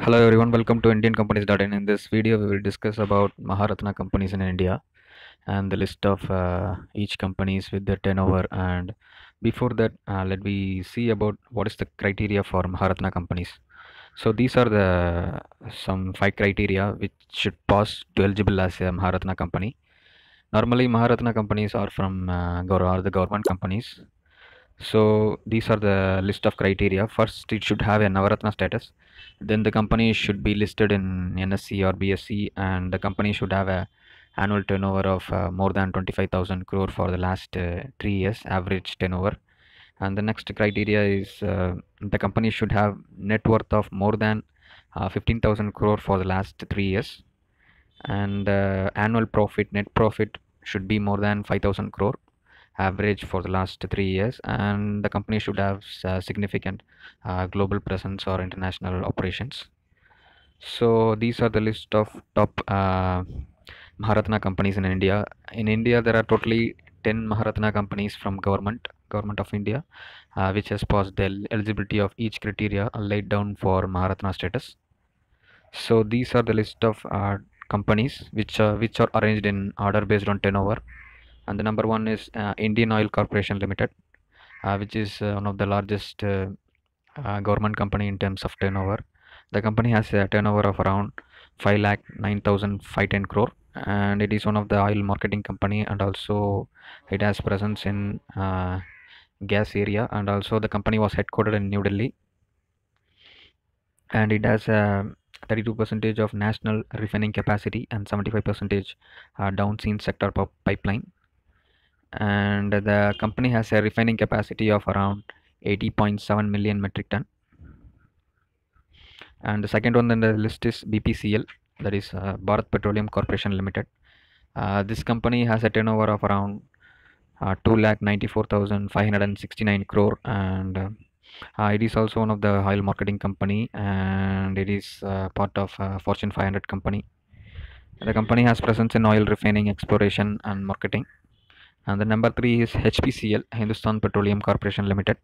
Hello everyone, welcome to indiancompanies.in. In this video we will discuss about Maharatna companies in India and the list of each companies with their turnover. And before that, let me see about what is the criteria for Maharatna companies. So these are the some 5 criteria which should pass to eligible as a Maharatna company. Normally Maharatna companies are from the government companies. So these are the list of criteria. First, it should have a Navaratna status. Then the company should be listed in NSE or BSE, and the company should have a annual turnover of more than 25,000 crore for the last 3 years average turnover. And the next criteria is the company should have net worth of more than 15,000 crore for the last 3 years, and annual profit, net profit, should be more than 5,000 crore average for the last 3 years, and the company should have significant global presence or international operations. So these are the list of top Maharatna companies in India. In India there are totally 10 Maharatna companies from government of India, which has passed the eligibility of each criteria laid down for Maharatna status. So these are the list of companies which are arranged in order based on turnover. And the number one is Indian Oil Corporation Limited, which is one of the largest government company in terms of turnover. The company has a turnover of around 5,09,510 crore, and it is one of the oil marketing company, and also it has presence in gas area, and also the company was headquartered in New Delhi, and it has a 32% of national refining capacity and 75% downstream sector pipeline. And the company has a refining capacity of around 80.7 million metric ton. And the second one on the list is BPCL, that is Bharat Petroleum Corporation Limited. This company has a turnover of around 2,94,569 crore, and it is also one of the oil marketing company, and it is part of Fortune 500 company. The company has presence in oil refining, exploration and marketing. And the number 3 is HPCL, Hindustan Petroleum Corporation Limited.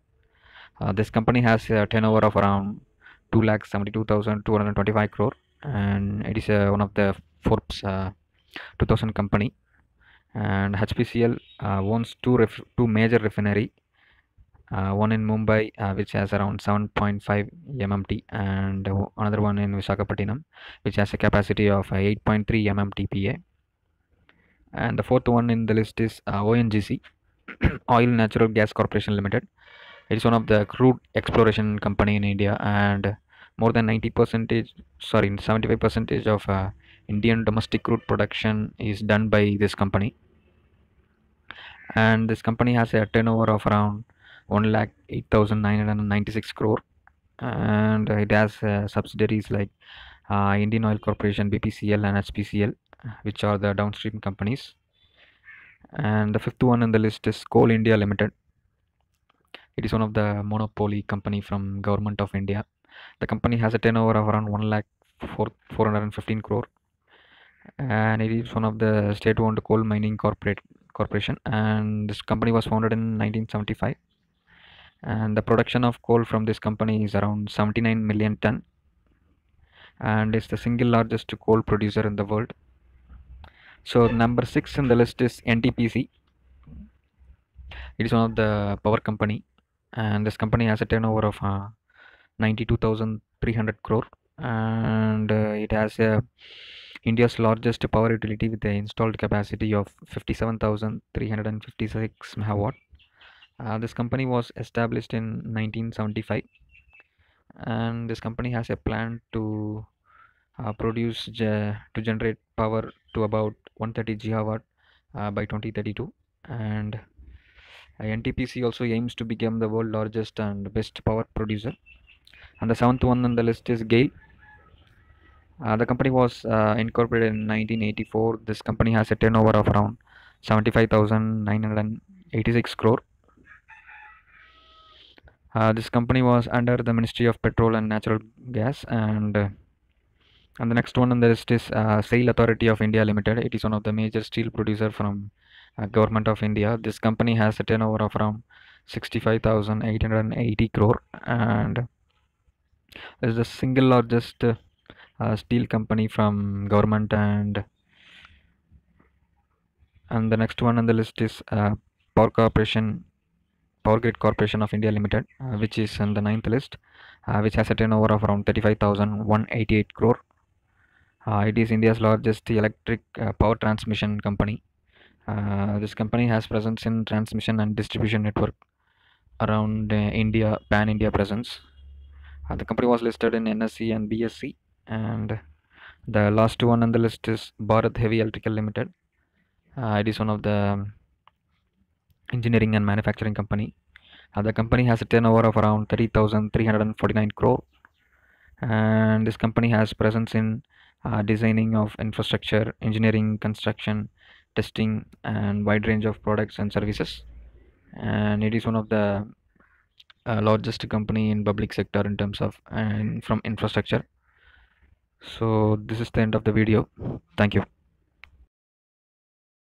This company has a turnover of around 2,72,225 crore, and it is one of the Forbes 2000 company. And HPCL owns two major refinery. One in Mumbai, which has around 7.5 MMT, and another one in Visakhapatnam, which has a capacity of 8.3 MMTPA. And the fourth one in the list is ONGC, Oil Natural Gas Corporation Limited. It is one of the crude exploration company in India, and more than 75% of Indian domestic crude production is done by this company. And this company has a turnover of around 1,08,996 crore, and it has subsidiaries like Indian Oil Corporation, BPCL and HPCL, which are the downstream companies. And the fifth one in the list is Coal India Limited. It is one of the monopoly company from Government of India. The company has a turnover of around 1,04,415 crore, and it is one of the state-owned coal mining corporation, and this company was founded in 1975. And the production of coal from this company is around 79 million ton, and it's the single largest coal producer in the world. So number 6 in the list is NTPC. It is one of the power company, and this company has a turnover of 92,300 crore, and it has India's largest power utility with an installed capacity of 57,356 megawatt. This company was established in 1975, and this company has a plan to generate power to about 130 gigawatt by 2032. And NTPC also aims to become the world's largest and best power producer. And the seventh one on the list is GAIL. The company was incorporated in 1984. This company has a turnover of around 75,986 crore. This company was under the Ministry of Petrol and Natural Gas. And the next one on the list is Steel Authority of India Limited. It is one of the major steel producer from Government of India. This company has a turnover of around 65,880 crore, and This is the single largest steel company from government. And the next one on the list is Power Grid Corporation of India Limited, which is on the 9th list, which has a turnover of around 35,188 crore. It is India's largest electric power transmission company. This company has presence in transmission and distribution network around India, pan-India presence. The company was listed in NSE and BSE. And the last one on the list is Bharat Heavy Electrical Limited. It is one of the engineering and manufacturing company. The company has a turnover of around 30,349 crore. And this company has presence in designing of infrastructure, engineering, construction, testing, and wide range of products and services. And it is one of the largest company in public sector in terms of and from infrastructure. So this is the end of the video. Thank you.